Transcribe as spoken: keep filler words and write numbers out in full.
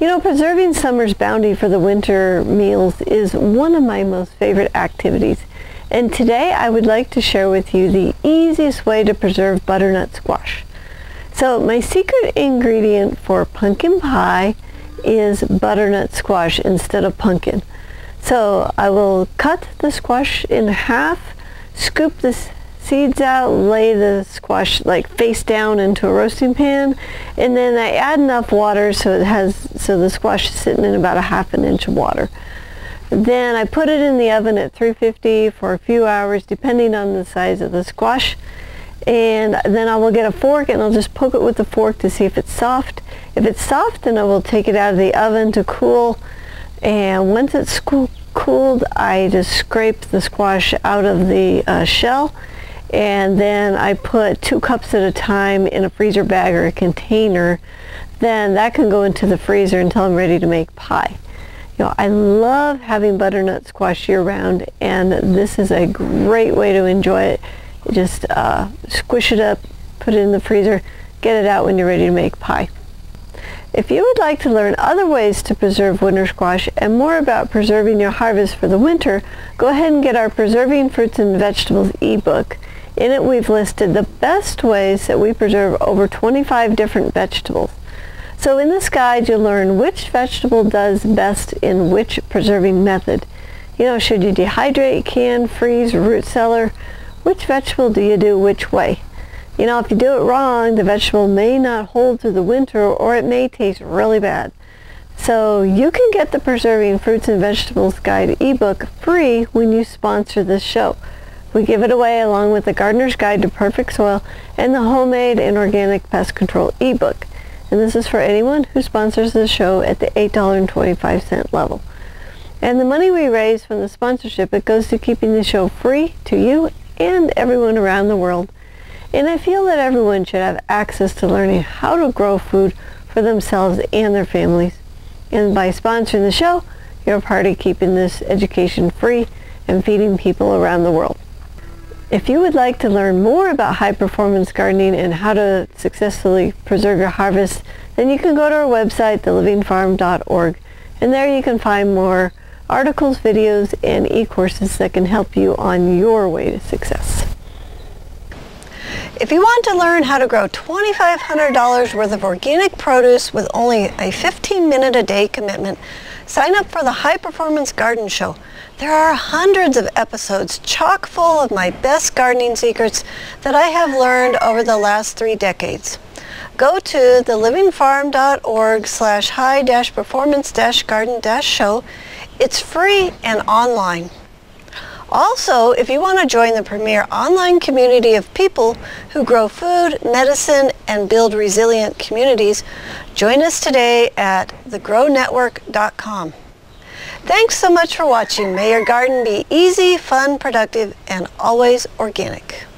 You know, preserving summer's bounty for the winter meals is one of my most favorite activities. And today I would like to share with you the easiest way to preserve butternut squash. So my secret ingredient for pumpkin pie is butternut squash instead of pumpkin. So I will cut the squash in half, scoop the seeds out, lay the squash like face down into a roasting pan, and then I add enough water so it has so the squash is sitting in about a half an inch of water. Then I put it in the oven at three fifty for a few hours depending on the size of the squash, and then I will get a fork and I'll just poke it with the fork to see if it's soft. If it's soft, then I will take it out of the oven to cool, and once it's cooled I just scrape the squash out of the uh, shell, and then I put two cups at a time in a freezer bag or a container. Then that can go into the freezer until I'm ready to make pie. You know, I love having butternut squash year-round, and this is a great way to enjoy it. You just uh, squish it up, put it in the freezer, get it out when you're ready to make pie. If you would like to learn other ways to preserve winter squash and more about preserving your harvest for the winter, go ahead and get our Preserving Fruits and Vegetables ebook. In it, we've listed the best ways that we preserve over twenty-five different vegetables. So in this guide, you'll learn which vegetable does best in which preserving method. You know, should you dehydrate, can, freeze, root cellar? Which vegetable do you do which way? You know, if you do it wrong, the vegetable may not hold through the winter, or it may taste really bad. So you can get the Preserving Fruits and Vegetables Guide ebook free when you sponsor this show. We give it away along with the Gardener's Guide to Perfect Soil and the Homemade and Organic Pest Control ebook. And this is for anyone who sponsors the show at the eight dollars and twenty-five cents level. And the money we raise from the sponsorship, it goes to keeping the show free to you and everyone around the world. And I feel that everyone should have access to learning how to grow food for themselves and their families. And by sponsoring the show, you're a part of keeping this education free and feeding people around the world. If you would like to learn more about high performance gardening and how to successfully preserve your harvest, then you can go to our website, the living farm dot org, and there you can find more articles, videos, and e-courses that can help you on your way to success. If you want to learn how to grow twenty-five hundred dollars worth of organic produce with only a fifteen minute a day commitment, sign up for the High Performance Garden Show. There are hundreds of episodes chock full of my best gardening secrets that I have learned over the last three decades. Go to the living farm dot org slash high performance garden show. It's free and online. Also, if you want to join the premier online community of people who grow food, medicine, and build resilient communities, join us today at the grow network dot com. Thanks so much for watching. May your garden be easy, fun, productive, and always organic.